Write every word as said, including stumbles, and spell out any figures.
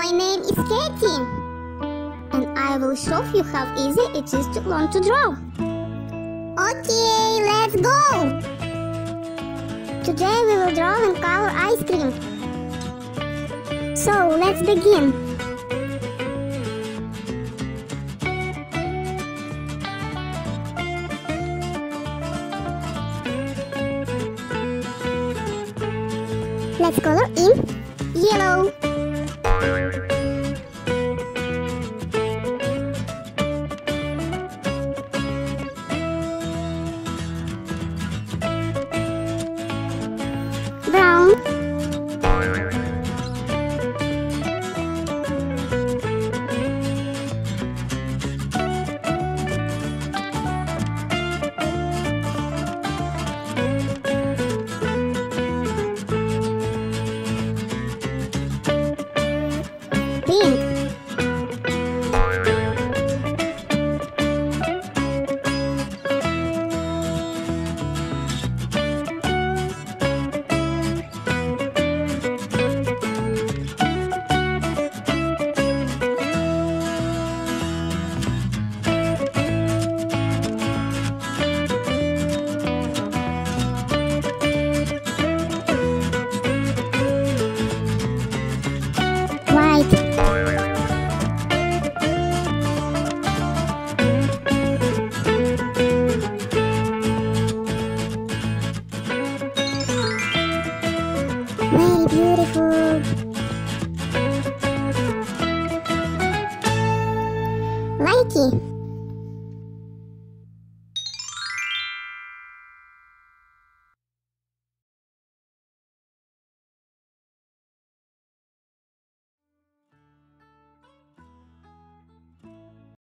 My name is Katie, and I will show you how easy it is to learn to draw. Okay, let's go! Today we will draw and color ice cream. So, let's begin. Let's color in yellow. Brown. Pink. Very beautiful.